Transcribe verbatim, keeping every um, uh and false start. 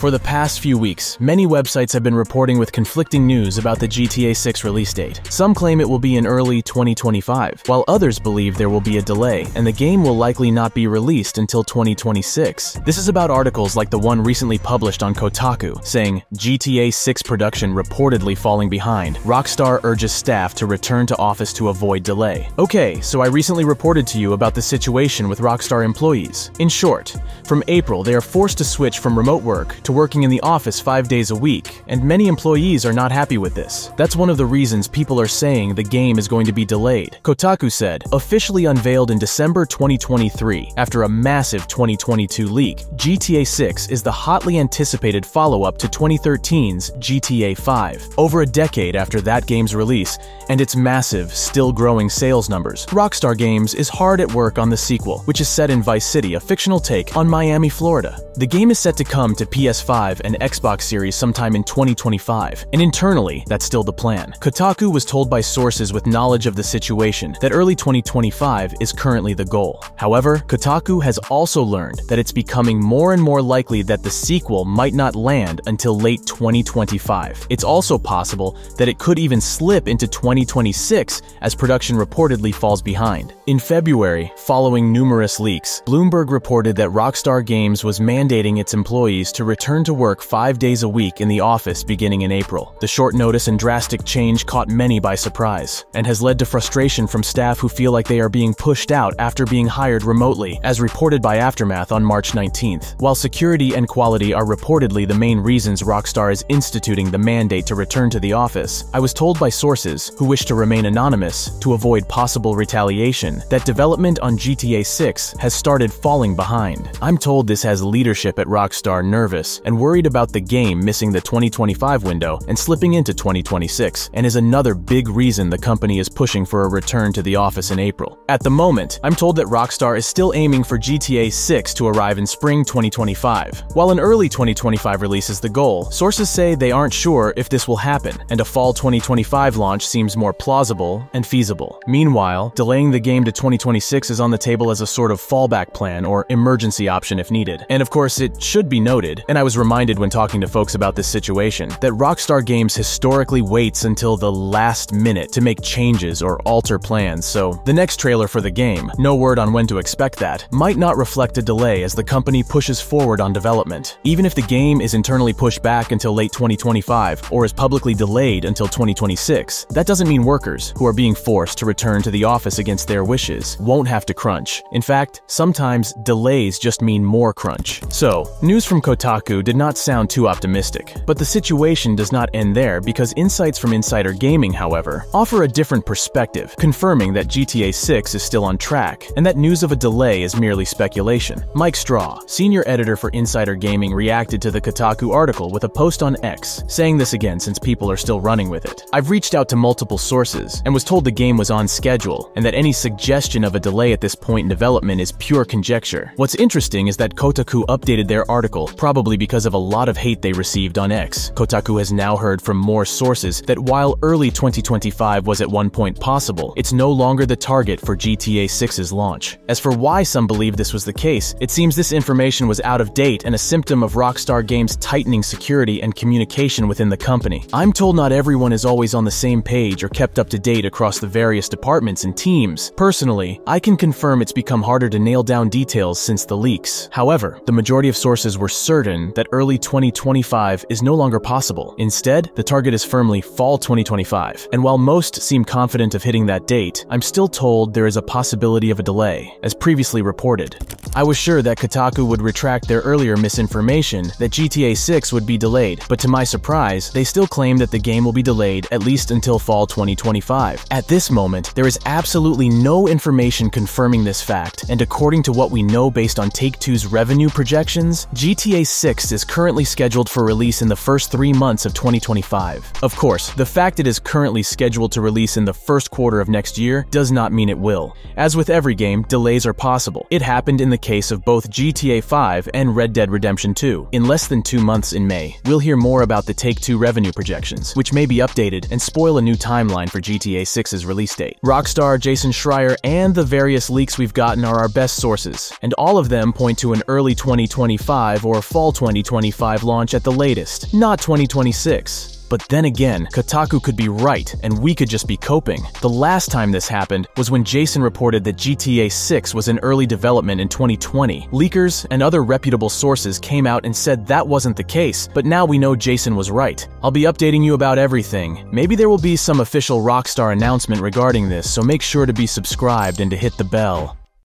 For the past few weeks, many websites have been reporting with conflicting news about the G T A six release date. Some claim it will be in early twenty twenty-five, while others believe there will be a delay and the game will likely not be released until twenty twenty-six. This is about articles like the one recently published on Kotaku, saying, G T A six production reportedly falling behind. Rockstar urges staff to return to office to avoid delay. Okay, so I recently reported to you about the situation with Rockstar employees. In short, from April, they are forced to switch from remote work to working in the office five days a week, and many employees are not happy with this. That's one of the reasons people are saying the game is going to be delayed. Kotaku said, officially unveiled in December twenty twenty-three, after a massive twenty twenty-two leak, G T A six is the hotly anticipated follow-up to twenty thirteen's G T A five. Over a decade after that game's release, and its massive, still growing sales numbers, Rockstar Games is hard at work on the sequel, which is set in Vice City, a fictional take on Miami, Florida. The game is set to come to P S five and Xbox Series sometime in twenty twenty-five, and internally, that's still the plan. Kotaku was told by sources with knowledge of the situation that early twenty twenty-five is currently the goal. However, Kotaku has also learned that it's becoming more and more likely that the sequel might not land until late twenty twenty-five. It's also possible that it could even slip into twenty twenty-six as production reportedly falls behind. In February, following numerous leaks, Bloomberg reported that Rockstar Games was mandating its employees to return to work five days a week in the office beginning in April. The short notice and drastic change caught many by surprise, and has led to frustration from staff who feel like they are being pushed out after being hired remotely, as reported by Aftermath on March nineteenth. While security and quality are reportedly the main reasons Rockstar is instituting the mandate to return to the office, I was told by sources, who wish to remain anonymous, to avoid possible retaliation, that development on G T A six has started falling behind. I'm told this has leadership at Rockstar nervous and worried about the game missing the twenty twenty-five window and slipping into twenty twenty-six, and is another big reason the company is pushing for a return to the office in April. At the moment, I'm told that Rockstar is still aiming for G T A six to arrive in spring twenty twenty-five. While an early twenty twenty-five release is the goal, sources say they aren't sure if this will happen, and a fall twenty twenty-five launch seems more plausible and feasible. Meanwhile, delaying the game to twenty twenty-six is on the table as a sort of fallback plan or emergency option if needed. And of course, it should be noted, and I was reminded when talking to folks about this situation, that Rockstar Games historically waits until the last minute to make changes or alter plans, so the next trailer for the game, no word on when to expect that, might not reflect a delay as the company pushes forward on development. Even if the game is internally pushed back until late twenty twenty-five, or is publicly delayed until twenty twenty-six, that doesn't mean workers, who are being forced to return to the office against their wishes, won't have to crunch. In fact, sometimes delays just mean more crunch. So, news from Kotaku did not sound too optimistic, but the situation does not end there because insights from Insider Gaming, however, offer a different perspective, confirming that G T A six is still on track and that news of a delay is merely speculation. Mike Straw, senior editor for Insider Gaming, reacted to the Kotaku article with a post on X, saying this again since people are still running with it. I've reached out to multiple sources and was told the game was on schedule and that any suggestion of a delay at this point in development is pure conjecture. What's interesting is that Kotaku updated their article, probably because of a lot of hate they received on X. Kotaku has now heard from more sources that while early twenty twenty-five was at one point possible, it's no longer the target for G T A six's launch. As for why some believe this was the case, it seems this information was out of date and a symptom of Rockstar Games tightening security and communication within the company. I'm told not everyone is always on the same page or kept up to date across the various departments and teams. Personally, I can confirm it's become harder to nail down details since the leaks. However, the majority of sources were certain that early twenty twenty-five is no longer possible. Instead, the target is firmly fall twenty twenty-five, and while most seem confident of hitting that date, I'm still told there is a possibility of a delay, as previously reported. I was sure that Kotaku would retract their earlier misinformation that G T A six would be delayed, but to my surprise, they still claim that the game will be delayed at least until fall twenty twenty-five. At this moment, there is absolutely no information confirming this fact, and according to what we know based on Take-Two's revenue projections, G T A six is currently scheduled for release in the first three months of twenty twenty-five. Of course, the fact it is currently scheduled to release in the first quarter of next year does not mean it will. As with every game, delays are possible. It happened in the case of both G T A five and Red Dead Redemption two. In less than two months in May, we'll hear more about the Take-Two revenue projections, which may be updated and spoil a new timeline for G T A six's release date. Rockstar, Jason Schreier, and the various leaks we've gotten are our best sources, and all of them point to an early twenty twenty-five or fall twenty twenty-five twenty twenty-five launch at the latest, not twenty twenty-six. But then again, Kotaku could be right, and we could just be coping. The last time this happened was when Jason reported that G T A six was in early development in twenty twenty. Leakers and other reputable sources came out and said that wasn't the case, but now we know Jason was right. I'll be updating you about everything. Maybe there will be some official Rockstar announcement regarding this, so make sure to be subscribed and to hit the bell.